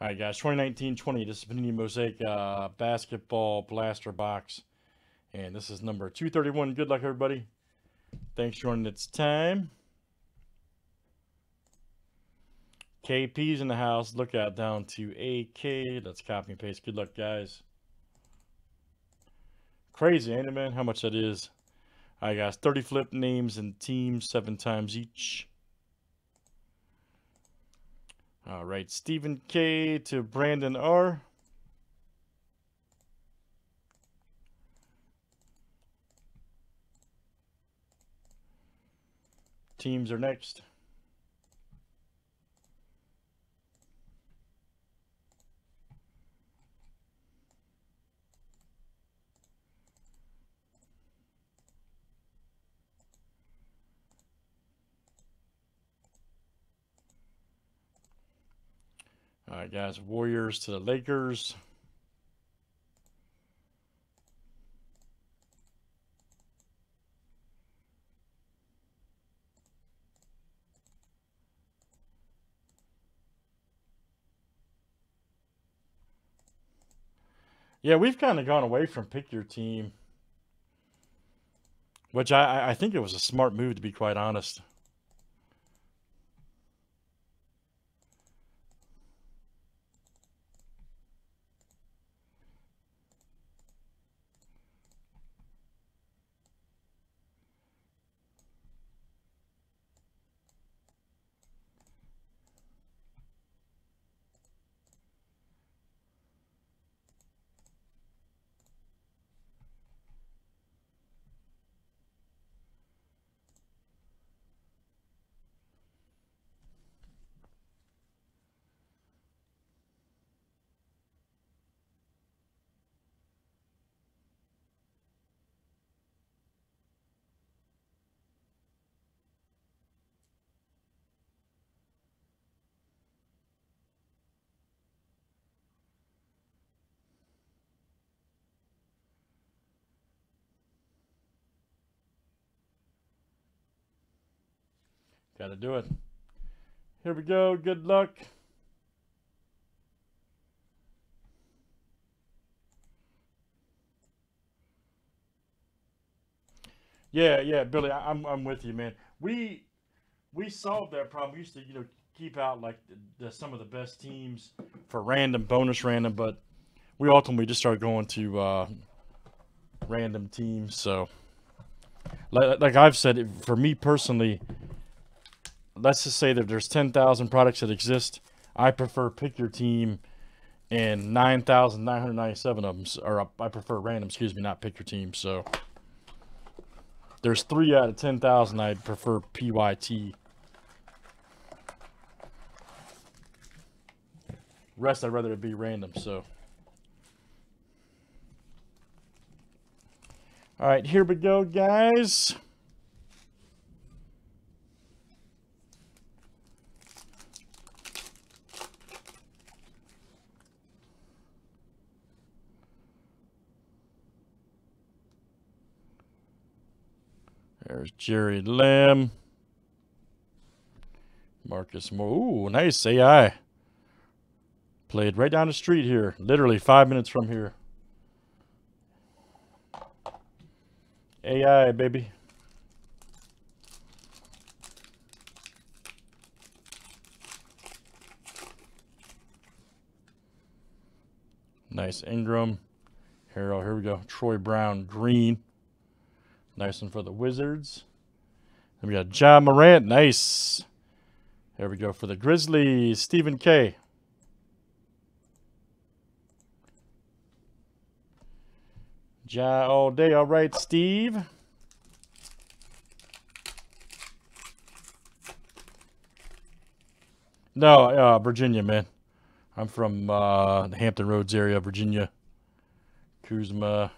All right, guys, 2019-20, this is Panini Mosaic Basketball Blaster Box, and this is number 231. Good luck, everybody. Thanks, Jordan. It's time. KP's in the house. Look out, down to AK. Let's copy and paste. Good luck, guys. Crazy, ain't it, man? How much that is. All right, guys, 30 flip names and teams, 7 times each. All right, Stephen K to Brandon R. Teams are next. All right, guys, Warriors to the Lakers. Yeah, we've kind of gone away from pick your team, which I think it was a smart move, to be quite honest. Gotta do it. Here we go. Good luck. Yeah, Billy, I'm with you, man. We solved that problem. We used to, keep out like some of the best teams for random, bonus random, but we ultimately just started going to random teams. So, like I've said, for me personally. Let's just say that there's 10,000 products that exist. I prefer pick your team, and 9,997 of them are, I prefer random, excuse me, not pick your team. So there's 3 out of 10,000 I prefer PYT. Rest, I'd rather it be random. So, all right, here we go, guys. There's Jerry Lamb. Marcus Moore. Ooh, nice AI. Played right down the street here. Literally 5 minutes from here. AI, baby. Nice Ingram. Harold, here we go. Troy Brown, green. Nice one for the Wizards. Then we got Ja Morant. Nice. Here we go for the Grizzlies. Stephen K. Ja all day. All right, Steve. No, Virginia, man. I'm from the Hampton Roads area, Virginia. Kuzma.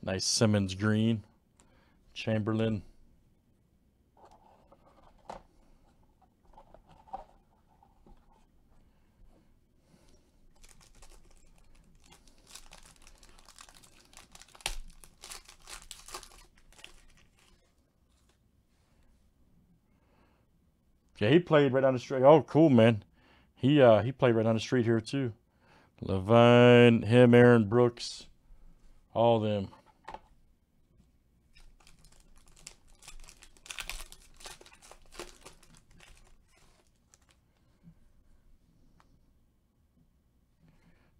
Nice Simmons green. Chamberlain. Yeah, he played right down the street. Oh, cool, man. He played right down the street here too. Levine, him, Aaron Brooks, all of them.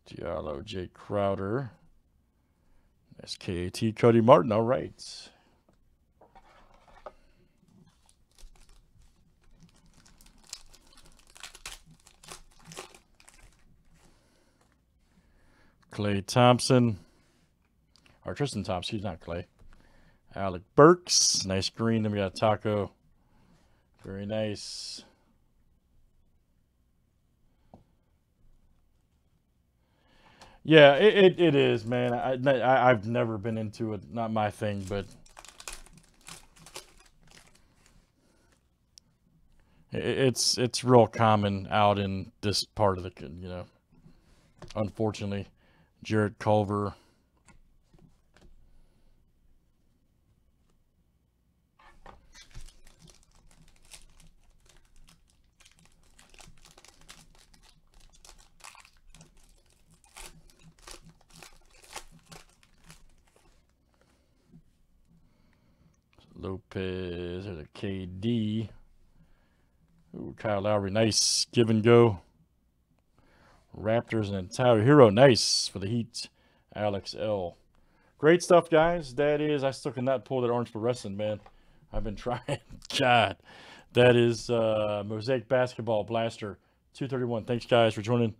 Diallo, Jay Crowder. That's KAT, Cody Martin. All right. Klay Thompson. Or Tristan Thompson. He's not Klay. Alec Burks. Nice green. Then we got Taco. Very nice. Yeah, it is, man. I've never been into it. Not my thing, but it's real common out in this part of the, you know, unfortunately. Jarrett Culver. Lopez, there's a KD. Ooh, Kyle Lowry, nice give and go. Raptors and Tyler Hero, nice for the Heat. Alex L. Great stuff, guys. That is, I still cannot pull that orange fluorescent, man. I've been trying. God, that is Mosaic Basketball Blaster 231. Thanks, guys, for joining.